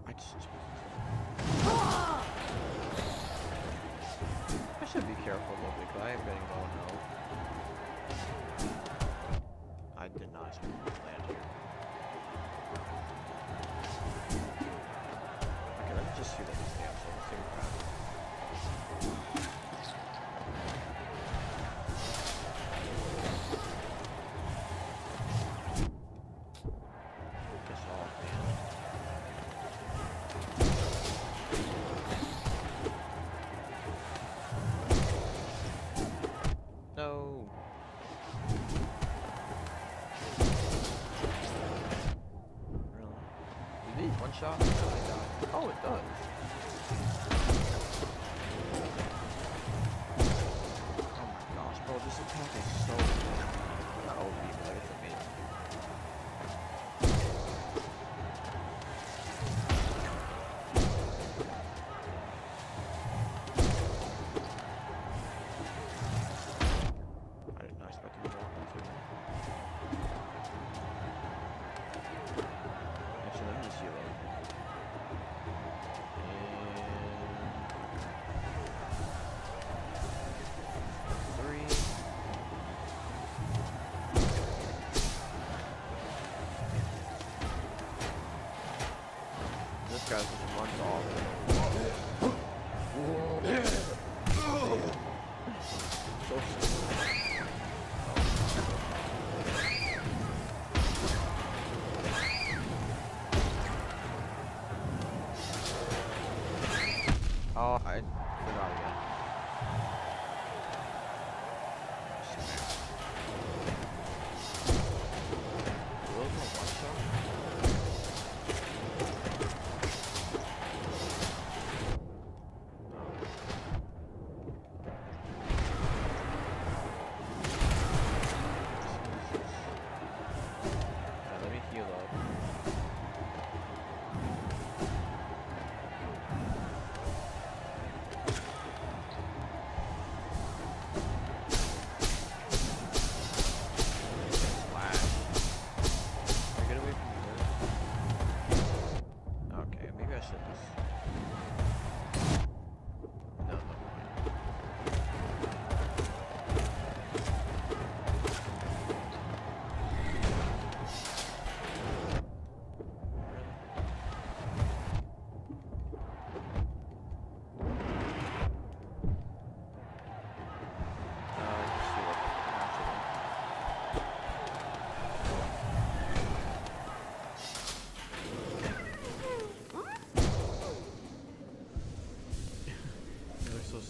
I just these one shot? Oh, it does. Oh my gosh, bro, this attack is so good. That OP play for me.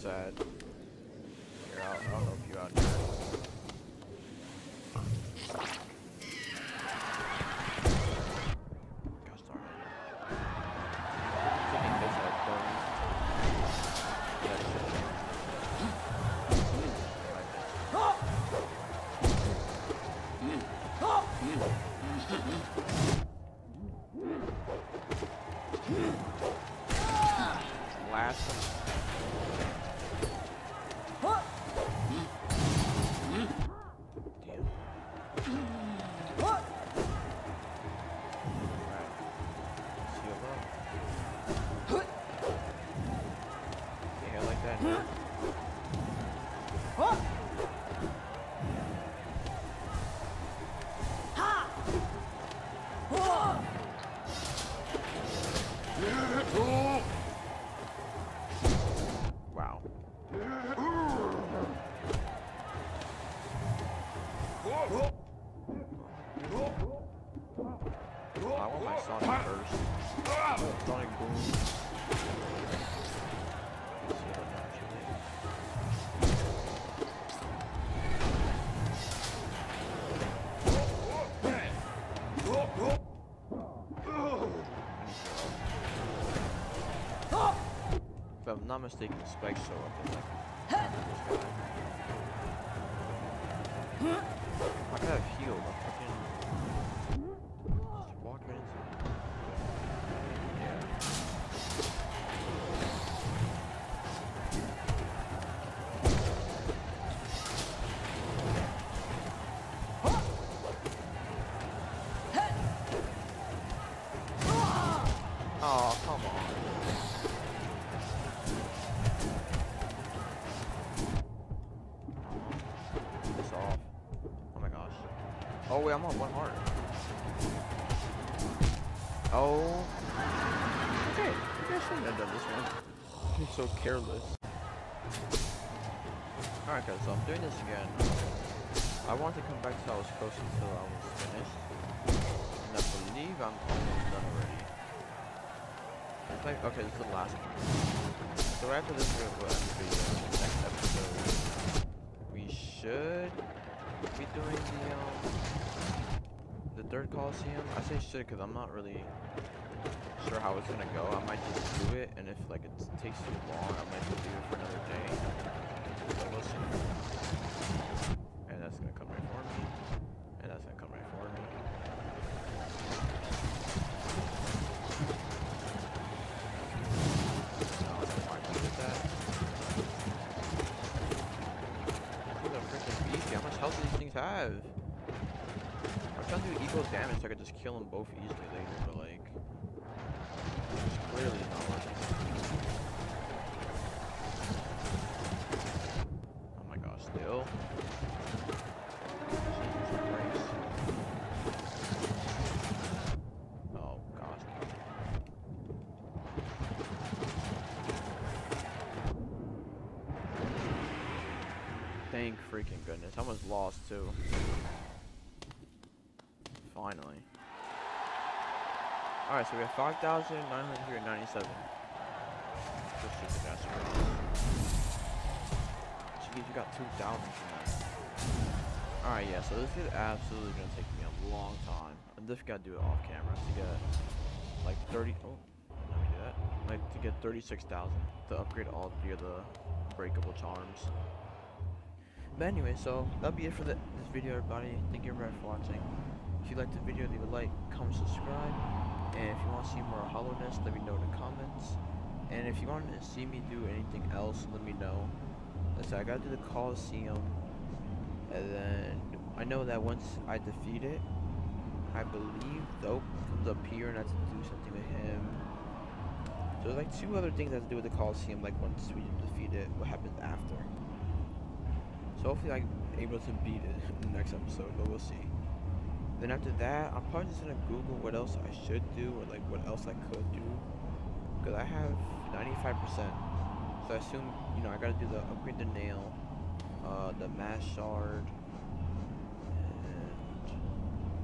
Sad. Here, I'll help you out here. I'm not mistaken, the spikes show up in like this guy. I could have healed, I'm freaking just walk right into it. Oh wait, I'm on one heart. Oh. Okay, maybe I shouldn't have done this one. I'm so careless. Alright guys, so I'm doing this again. I want to come back to how I was close until I was finished. And I believe I'm almost done already. It's like, okay, this is the last one. So right after this, we're going to end the video. Next episode, we should be doing the the third Coliseum? I say shit because I'm not really sure how it's gonna go. I might just do it, and if like it takes too long, I might just do it for another day. So we'll see. And that's gonna come right for me. And that's gonna come right for me. No, I don't know why I did that. These are freaking beefy. How much health do these things have? I'm trying to do equal damage so I could just kill them both easily later, but like, it's clearly not working. Oh my gosh, still? Jesus Christ. Oh gosh. Thank freaking goodness. I almost lost too. Finally. Alright, so we have 5,997. Just shoot the bastard. Jeez, you got 2,000 from that. Alright, yeah, so this is absolutely gonna take me a long time. I just gotta do it off camera to get like 30. Oh, let me do that. Like to get 36,000 to upgrade all three of the breakable charms. But anyway, so that'll be it for this video, everybody. Thank you very much for watching. If you liked the video, leave a like, comment, subscribe, and if you want to see more Hollow Knights, let me know in the comments. And if you want to see me do anything else, let me know. So I gotta do the Coliseum, and then I know that once I defeat it, I believe Dope comes up here and I have to do something with him. So there's like two other things that have to do with the Coliseum, like once we defeat it, what happens after. So hopefully I'm able to beat it in the next episode, but we'll see. Then after that, I'm probably just gonna Google what else I should do, or like what else I could do, because I have 95%. So I assume, you know, I gotta do the upgrade the nail, the mass shard, and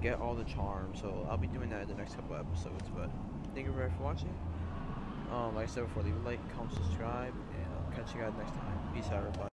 get all the charms. So I'll be doing that in the next couple episodes. But thank you very much for watching. Like I said before, leave a like, comment, subscribe, and I'll catch you guys next time. Peace out, everybody.